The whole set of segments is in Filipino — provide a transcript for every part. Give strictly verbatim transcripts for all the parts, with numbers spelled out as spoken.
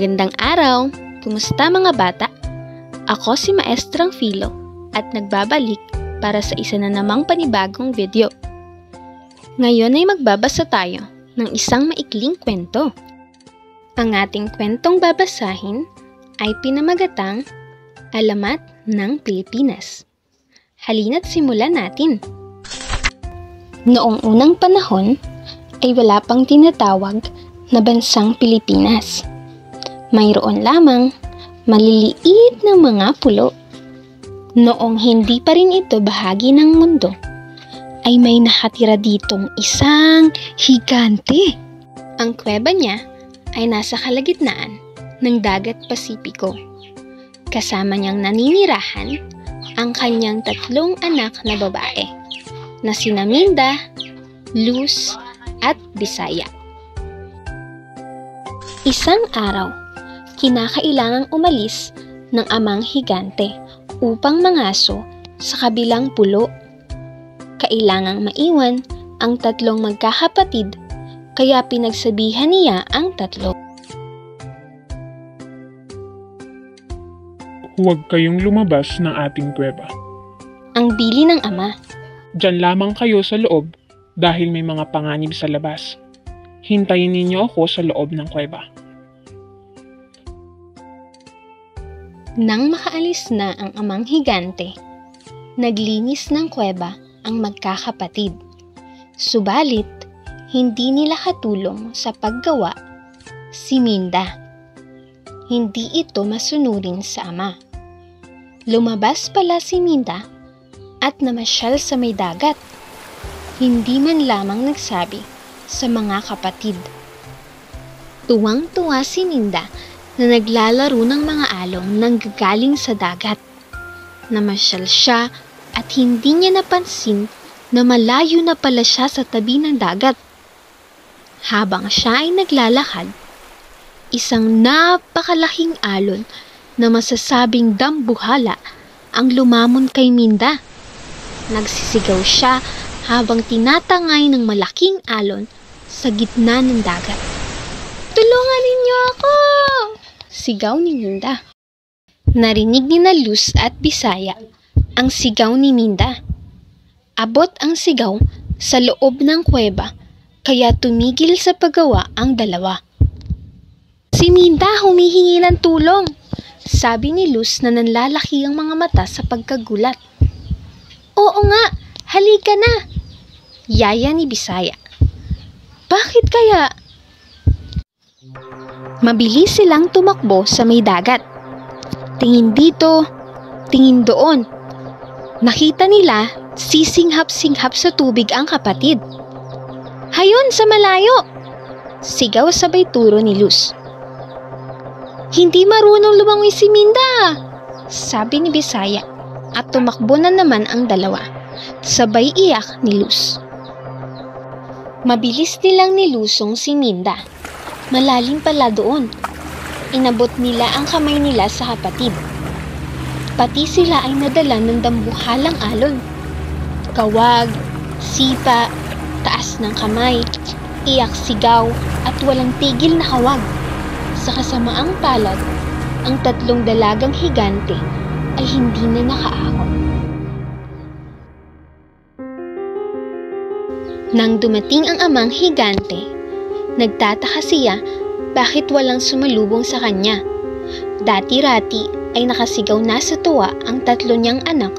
Magandang araw! Kumusta mga bata? Ako si Maestrang Filo at nagbabalik para sa isa na namang panibagong video. Ngayon ay magbabasa tayo ng isang maikling kwento. Ang ating kwentong babasahin ay pinamagatang Alamat ng Pilipinas. Halina't simulan natin. Noong unang panahon ay wala pang tinatawag na bansang Pilipinas. Mayroon lamang maliliit na mga pulo. Noong hindi pa rin ito bahagi ng mundo, ay may nakatira ditong isang higante. Ang kuweba niya ay nasa kalagitnaan ng Dagat Pasipiko. Kasama niyang naninirahan ang kanyang tatlong anak na babae na sina Minda, Luz, at Bisaya. Isang araw, kinakailangang umalis ng amang higante upang mangaso sa kabilang pulo. Kailangang maiwan ang tatlong magkakapatid kaya pinagsabihan niya ang tatlo. Huwag kayong lumabas ng ating kuweba. Ang bili ng ama. Diyan lamang kayo sa loob dahil may mga panganib sa labas. Hintayin ninyo ako sa loob ng kuweba. Nang makaalis na ang amang higante, naglinis ng kuweba ang magkakapatid. Subalit, hindi nila katulong sa paggawa si Minda. Hindi ito masunurin sa ama. Lumabas pala si Minda at namasyal sa may dagat. Hindi man lamang nagsabi sa mga kapatid. Tuwang-tuwa si Minda na naglalaro ng mga along nang gagaling sa dagat. Namasyal siya at hindi niya napansin na malayo na pala siya sa tabi ng dagat. Habang siya ay naglalakad, isang napakalaking alon na masasabing dambuhala ang lumamon kay Minda. Nagsisigaw siya habang tinatangay ng malaking alon sa gitna ng dagat. "Tulungan ninyo ako!" sigaw ni Minda. Narinig ni na Luz at Bisaya ang sigaw ni Minda. Abot ang sigaw sa loob ng kuweba kaya tumigil sa paggawa ang dalawa. "Si Minda humihingi ng tulong," sabi ni Luz na nanlalaki ang mga mata sa pagkagulat. "Oo nga, halika na," yaya ni Bisaya. "Bakit kaya?" Mabilis silang tumakbo sa may dagat. Tingin dito, tingin doon. Nakita nila sisinghap-singhap sa tubig ang kapatid. "Hayon sa malayo!" sigaw sabay turo ni Luz. "Hindi marunong lumangoy si Minda," sabi ni Bisaya at tumakbo na naman ang dalawa. Sabay iyak ni Luz. Mabilis nilang nilusong si Minda. Malalim pala doon. Inabot nila ang kamay nila sa kapatid. Pati sila ay nadala ng dambuhalang alon. Kawag, sipa, taas ng kamay, iyak, sigaw, at walang tigil na hawag. Sa kasamaang palad, ang tatlong dalagang higante ay hindi na nakaahon. Nang dumating ang amang higante, nagtataka siya bakit walang sumalubong sa kanya. Dati-rati ay nakasigaw na sa tuwa ang tatlo niyang anak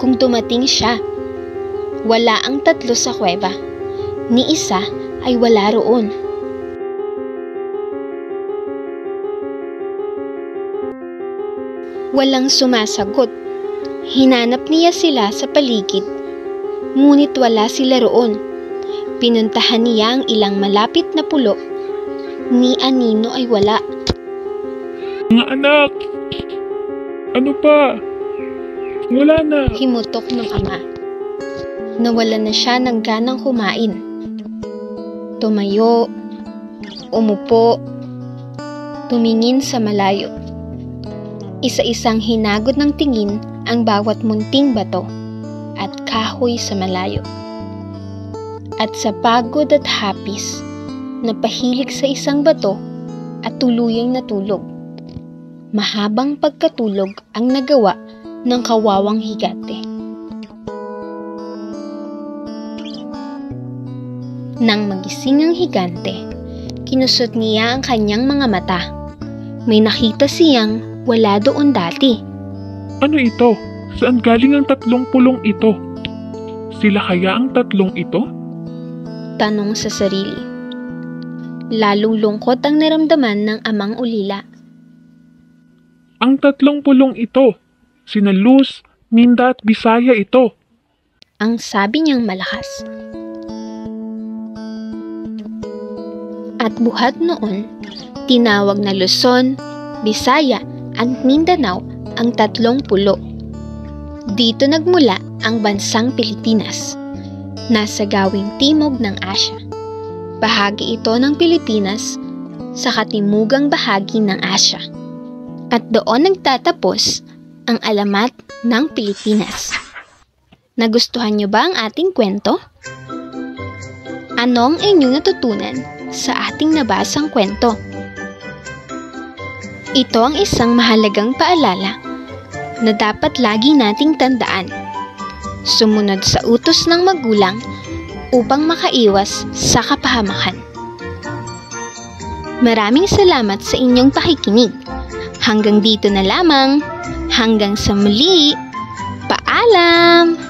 kung dumating siya. Wala ang tatlo sa kuweba. Ni isa ay wala roon. Walang sumasagot. Hinanap niya sila sa paligid, ngunit wala sila roon. Pinuntahan niya ang ilang malapit na pulo. Ni anino ay wala. "Mga anak! Ano pa? Wala na!" himutok ng ama. Nawala na siya ng ganang kumain. Tumayo, umupo, tumingin sa malayo. Isa-isang hinagod ng tingin ang bawat munting bato at kahoy sa malayo. At sa pagod at hapis, napahilig sa isang bato at tuluyang natulog. Mahabang pagkatulog ang nagawa ng kawawang higante. Nang magising ang higante, kinusot niya ang kanyang mga mata. May nakita siyang wala doon dati. Ano ito? Saan galing ang tatlong pulong ito? Sila kaya ang tatlong ito? Tanong sa sarili. Lalong lungkot ang naramdaman ng amang ulila. Ang tatlong pulong ito, sina Luz, Minda at Bisaya ito. Ang sabi niyang malakas. At buhat noon, tinawag na Luzon, Bisaya at Mindanao ang tatlong pulo. Dito nagmula ang bansang Pilipinas, nasa gawing timog ng Asya. Bahagi ito ng Pilipinas sa katimugang bahagi ng Asya. At doon nagtatapos ang alamat ng Pilipinas. Nagustuhan niyo ba ang ating kwento? Ano ang inyong natutunan sa ating nabasang kwento? Ito ang isang mahalagang paalala na dapat lagi nating tandaan. Sumunod sa utos ng magulang upang makaiwas sa kapahamakan. Maraming salamat sa inyong pakikinig. Hanggang dito na lamang. Hanggang sa muli. Paalam!